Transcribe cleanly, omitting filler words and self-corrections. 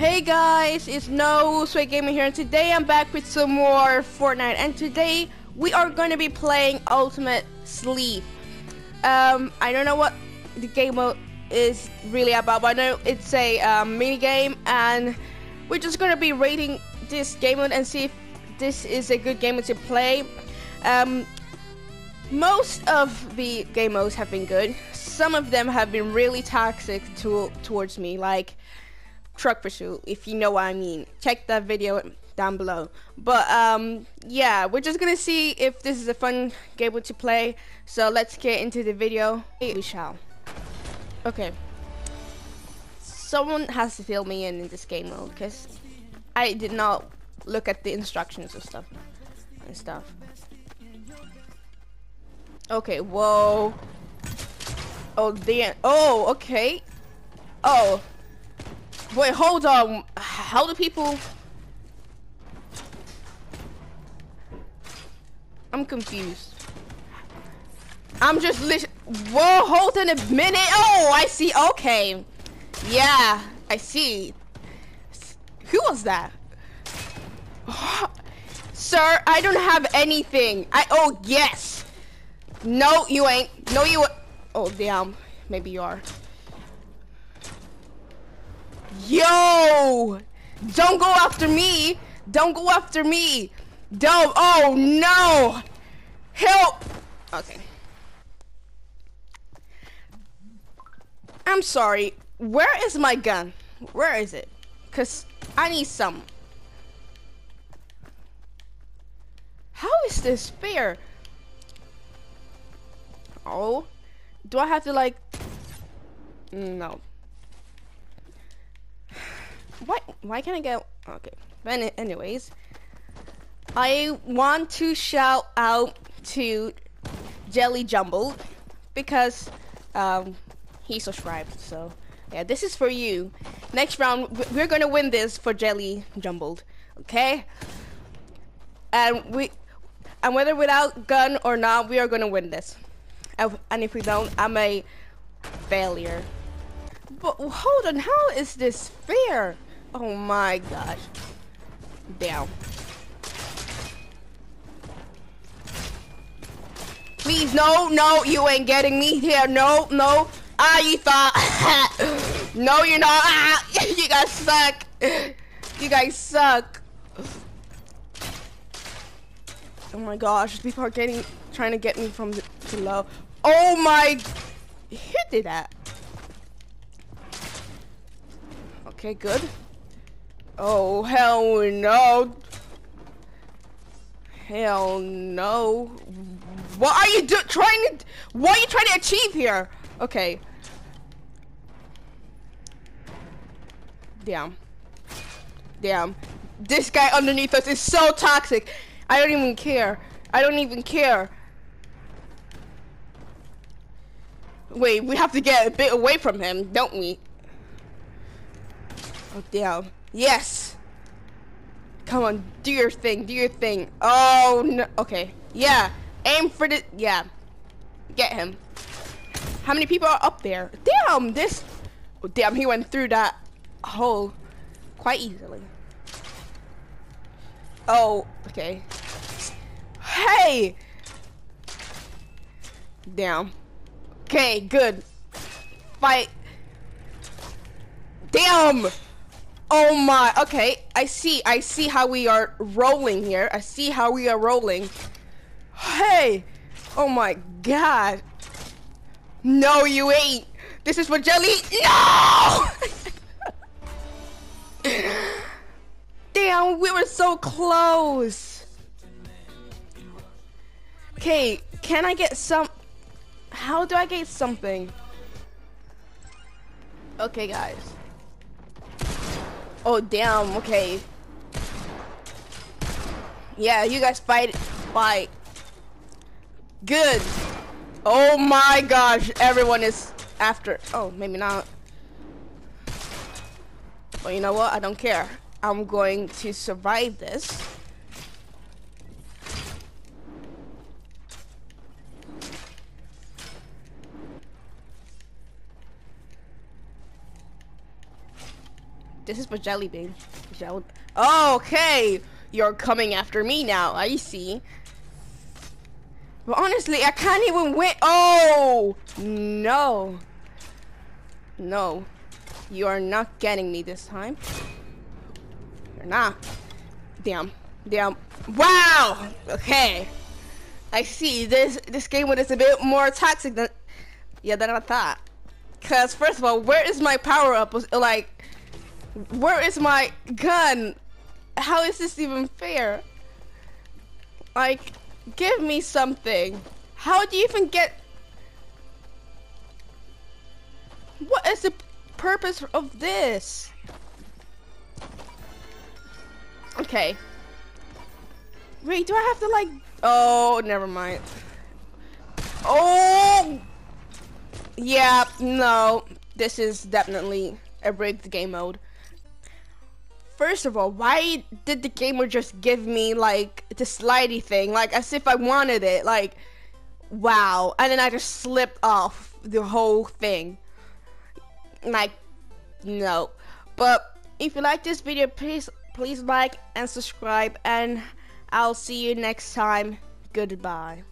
Hey guys, it's NoSweatGamer here, and today I'm back with some more Fortnite, and today we are going to be playing Ultimate Spleef. I don't know what the game mode is really about, but I know it's a mini game, and we're just going to be rating this game mode and see if this is a good game mode to play. Most of the game modes have been good. Some of them have been really toxic towards me, like Truck Pursuit, if you know what I mean. Check that video down below. But yeah, we're just gonna see if this is a fun game to play. So let's get into the video. We shall. Okay. Someone has to fill me in this game mode because I did not look at the instructions or stuff and stuff. Okay, whoa. Oh, damn. Oh, okay. Oh. Wait, hold on. How do people... I'm confused. I'm just whoa, hold on a minute. Oh, I see. Okay. Yeah, I see. Who was that? Sir, I don't have anything. Oh, yes. No, you ain't. No, you... Oh, damn. Maybe you are. Yo! Don't go after me! Don't go after me! Don't! Oh, no! Help! Okay. I'm sorry. Where is my gun? Where is it? Because I need some. How is this fair? Oh. Do I have to, like... No. Why can't I get... Okay. But anyways, I want to shout out to Jelly Jumbled because he subscribed. So yeah, this is for you. Next round, we're gonna win this for Jelly Jumbled, okay? And whether without gun or not, we are gonna win this. And if we don't, I'm a failure. But hold on, how is this fair? Oh my gosh. Damn. Please, no, no, you ain't getting me here. No, no. Ah, you thought. No, you're not. Ah, you guys suck. You guys suck. Oh my gosh, people are trying to get me from below. Oh my. Who did that? Okay, good. Oh, hell no. Hell no. What are you what are you trying to achieve here? Okay. Damn. Damn. This guy underneath us is so toxic. I don't even care. I don't even care. Wait, we have to get a bit away from him, don't we? Oh, damn. Yes! Come on, do your thing, do your thing. Oh, no. Okay. Yeah. Aim for the... Yeah. Get him. How many people are up there? Damn, this... Oh, damn, he went through that hole quite easily. Oh, okay. Hey! Damn. Okay, good. Fight. Damn! Oh my, okay, I see how we are rolling here. I see how we are rolling. Hey! Oh my god. No, you ain't. This is for Jelly. No! Damn, we were so close. Okay, can I get some? How do I get something? Okay, guys. Oh, damn, okay. Yeah, you guys fight. Good. Oh my gosh, everyone is after. Oh, maybe not. But you know what? I don't care. I'm going to survive this. This is for Jelly, babe. Jelly. Okay, you're coming after me now. I see. But honestly, I can't even win. Oh no, no, you are not getting me this time. You're not. Damn. Damn. Wow. Okay. I see. This game was a bit more toxic than I thought. Cause first of all, where is my power up? Like, where is my gun? How is this even fair? Like, give me something. How do you even get? What is the purpose of this? Okay. Wait, do I have to like? Oh, never mind. Oh. Yeah, no, this is definitely a rigged game mode. First of all, why did the gamer just give me like the slidey thing, like as if I wanted it? Like, wow. And then I just slipped off the whole thing. Like, no. But if you like this video, please like and subscribe, and I'll see you next time. Goodbye.